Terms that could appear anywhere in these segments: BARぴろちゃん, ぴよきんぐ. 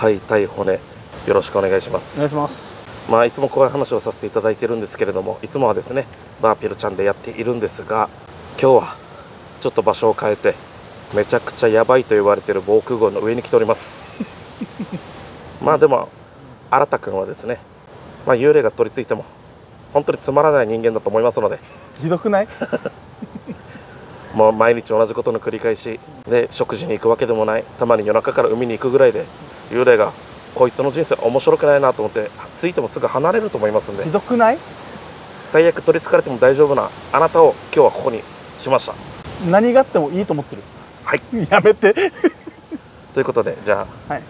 肺対骨、よろしくお願いします。お願いします。まあいつもこういう話をさせていただいているんですけれども、いつもはですねバーピルちゃんでやっているんですが、今日はちょっと場所を変えてめちゃくちゃやばいと言われている防空壕の上に来ております。まあでも新太くんはですね、まあ、幽霊が取り付いても本当につまらない人間だと思いますので。ひどくない？もう毎日同じことの繰り返しで、食事に行くわけでもない、たまに夜中から海に行くぐらいで、幽霊がこいつの人生面白くないなと思ってついてもすぐ離れると思いますんで。ひどくない？最悪取り憑かれても大丈夫なあなたを今日はここにしました。何があってもいいと思ってる。はい、やめてということで、じゃあ、はい、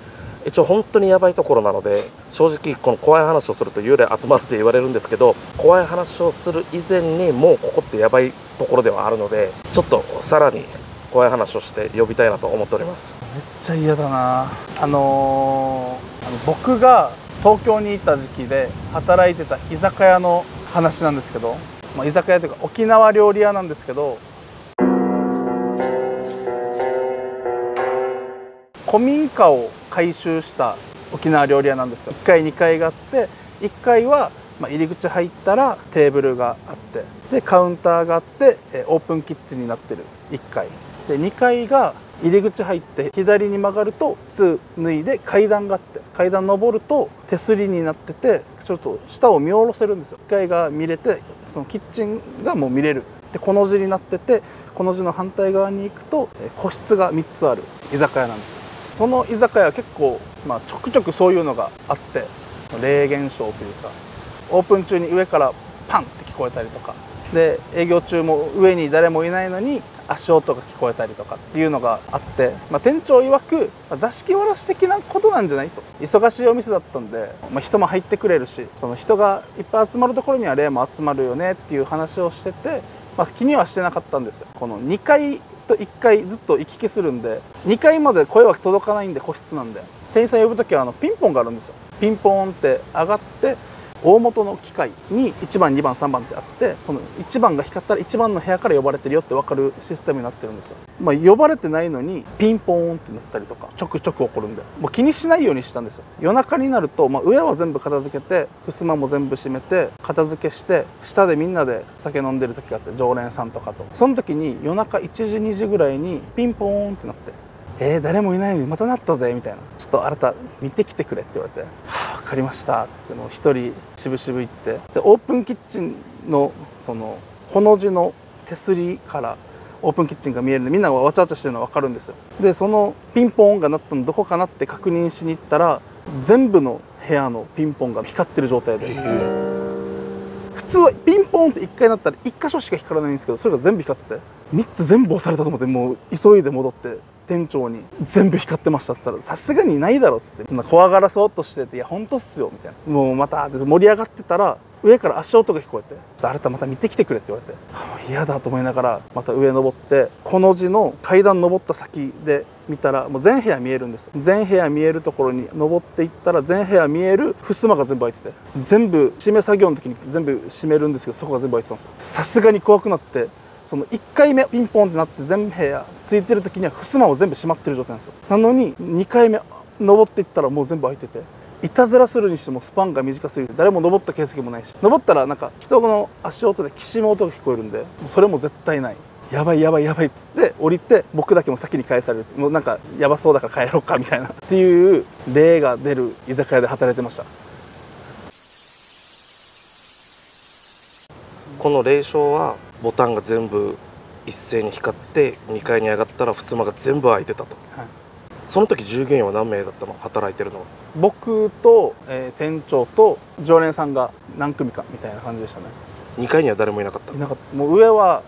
一応本当にやばいところなので、正直この怖い話をすると幽霊集まると言われるんですけど、怖い話をする以前にもうここってやばいところではあるので、ちょっとさらに怖い話をして呼びたいなと思っております。めっちゃ嫌だな。僕が東京にいた時期で働いてた居酒屋の話なんですけど、まあ、居酒屋というか沖縄料理屋なんですけど、古民家を改修した沖縄料理屋なんですよ。1階2階があって、1階は入り口入ったらテーブルがあって、でカウンターがあってオープンキッチンになってる1階。で2階が入り口入って左に曲がると靴脱いで階段があって、階段登ると手すりになってて、ちょっと下を見下ろせるんですよ。1階が見れて、そのキッチンがもう見れる。でコの字になってて、コの字の反対側に行くと個室が3つある居酒屋なんですよ。その居酒屋は結構、まあ、ちょくちょくそういうのがあって、霊現象というか、オープン中に上からパンって聞こえたりとかで、営業中も上に誰もいないのに足音が聞こえたりとかっていうのがあって、まあ、店長曰く座敷わらし的なことなんじゃないと。忙しいお店だったんで、まあ、人も入ってくれるし、その人がいっぱい集まるところには霊も集まるよねっていう話をしてて、まあ、気にはしてなかったんですよ。この2階と1階ずっと行き来するんで、2階まで声は届かないんで、個室なんで、店員さん呼ぶ時はピンポンがあるんですよ。ピンポーンって上がって、大元の機械に1番2番3番ってあって、その1番が光ったら1番の部屋から呼ばれてるよって分かるシステムになってるんですよ。まあ、呼ばれてないのにピンポーンってなったりとかちょくちょく起こるんで、もう気にしないようにしたんですよ。夜中になると、まあ、上は全部片付けて、襖も全部閉めて片付けして、下でみんなで酒飲んでる時があって、常連さんとかと、その時に夜中1時2時ぐらいにピンポーンってなって、誰もいないのにまたなったぜみたいな、ちょっとあなた見てきてくれって言われて、はあ、分かりましたっつって、もう一人渋々行って、でオープンキッチンのそのコの字の手すりからオープンキッチンが見えるんで、みんながわちゃわちゃしてるの分かるんですよ。でそのピンポンが鳴ったのどこかなって確認しに行ったら、全部の部屋のピンポンが光ってる状態で、普通はピンポンって1回なったら1箇所しか光らないんですけど、それが全部光ってて、3つ全部押されたと思って、もう急いで戻って。店長に全部光ってましたって言ったら、さすがにないだろっつって、そんな怖がらそうとしてて、いや本当っすよみたいな、もうまた盛り上がってたら、上から足音が聞こえて、あなたまた見てきてくれって言われて、あもう嫌だと思いながらまた上登って、この字の階段登った先で見たら、もう全部屋見えるんです。全部屋見えるところに登っていったら、全部屋見える襖が全部開いてて、全部締め作業の時に全部閉めるんですけど、そこが全部開いてたんですよ。さすがに怖くなって、その1回目ピンポンってなって全部部屋ついてる時には襖を全部閉まってる状態なんですよ。なのに2回目登っていったらもう全部開いてて、いたずらするにしてもスパンが短すぎて誰も登った形跡もないし、登ったらなんか人の足音できしむ音が聞こえるんで、それも絶対ない、やばいやばいやばいっつって降りて、僕だけも先に帰される、もうなんかやばそうだから帰ろうかみたいなっていう霊が出る居酒屋で働いてました。この霊障はボタンが全部一斉に光って、2階に上がったら襖が全部開いてたと、はい、その時従業員は何名だったの、働いてるのは？僕と、店長と常連さんが何組かみたいな感じでしたね。2階には誰もいなかった？いなかったです。もう上は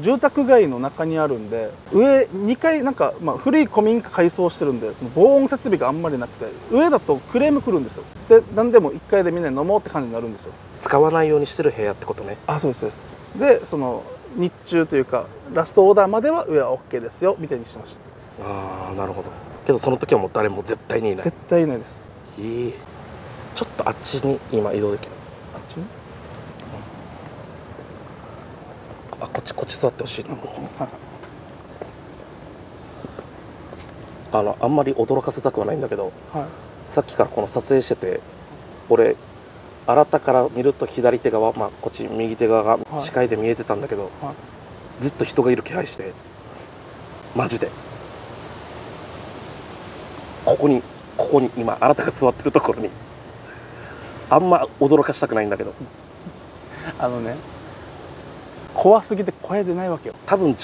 住宅街の中にあるんで、上2階なんか、まあ、古い古民家改装してるんで、その防音設備があんまりなくて、上だとクレーム来るんですよ。で何でも1階でみんな飲もうって感じになるんですよ。使わないようにしてる部屋ってことね。あ、そうですそうです。でその日中というかラストオーダーまでは上は OK ですよみたいにしてました。ああなるほど。けどその時はもう誰も絶対にいない？絶対いないです。へえ。ちょっとあっちに今移動できる？あっちに、あこっち座ってほしいな。こっち、はい、あんまり驚かせたくはないんだけど、はい、さっきからこの撮影してて俺新たから見ると左手側、まあ、こっち右手側が視界で見えてたんだけど、はいはい、ずっと人がいる気配して、マジでここに今新たが座ってるところにあんま驚かしたくないんだけどあのね、怖すぎて声出ないわけよ。多分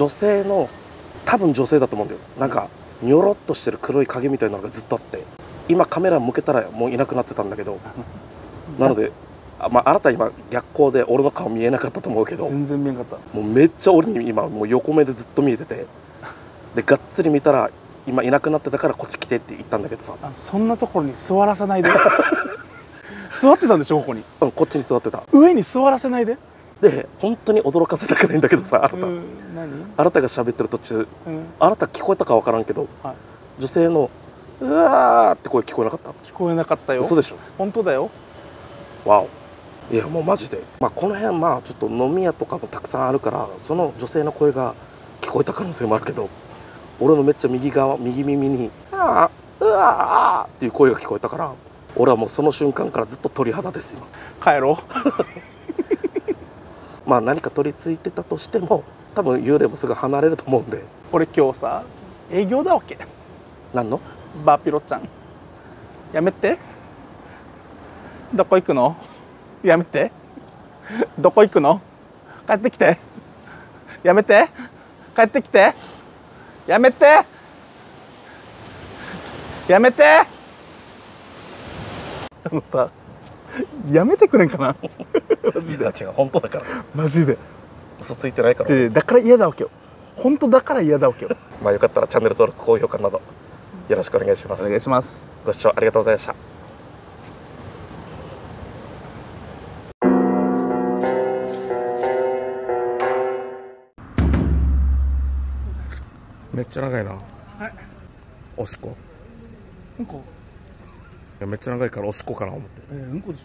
女性だと思うんだよ。なんかニョロっとしてる黒い影みたいなのがずっとあって、今カメラ向けたらもういなくなってたんだけどなので、まあ、新たに今逆光で俺の顔見えなかったと思うけど、全然見えなかった。もうめっちゃ俺に今もう横目でずっと見えてて、でがっつり見たら今いなくなってたからこっち来てって言ったんだけどさ、そんなところに座らせないで座ってたんでしょここに。うん、こっちに座ってた。上に座らせないで。で本当に驚かせたくないんだけどさ、あなたが喋ってる途中、あなた聞こえたか分からんけど、女性の「うわー」って声聞こえなかった？聞こえなかったよ。嘘でしょ？本当だよ。わお。いやもうマジで、まあ、この辺まあちょっと飲み屋とかもたくさんあるから、その女性の声が聞こえた可能性もあるけど、俺のめっちゃ右側、右耳に「ああうわあ」っていう声が聞こえたから、俺はもうその瞬間からずっと鳥肌です今。帰ろうまあ何か取り付いてたとしても多分幽霊もすぐ離れると思うんで。俺今日さ営業だわけ。何の？バーピロちゃんやめて。どこ行くの？やめて。どこ行くの？帰ってきて。やめて。帰ってきて。やめて。やめて。あのさ、やめてくれんかなマジで。違う、本当だから。マジで嘘ついてないから。だから嫌だわけよ。本当だから嫌だわけよまあよかったらチャンネル登録、高評価などよろしくお願いします。お願いします。ご視聴ありがとうございました。めっちゃ長いな。はい。おしっこ。うんこ。いやめっちゃ長いからおしっこかな思って。うんこでしょ。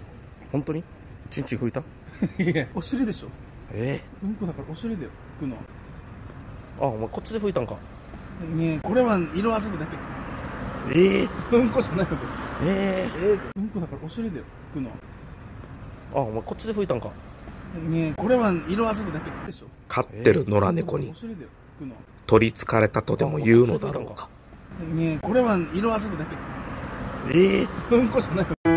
本当に？チンチン拭いた？いや、お尻でしょ。うんこだからお尻で拭くの。あ、お前こっちで拭いたんか。ねえ、これは色あせてだけ。うんこじゃないのこっち。うんこだからお尻で拭くの。あ、お前こっちで拭いたんか。ねえ、これは色あせてだけでしょ。飼ってる野良猫に。お尻で拭くの。取りつかれたとでも言うのだろうか。ねえ、これは色あせてだけ。うんこじゃないの。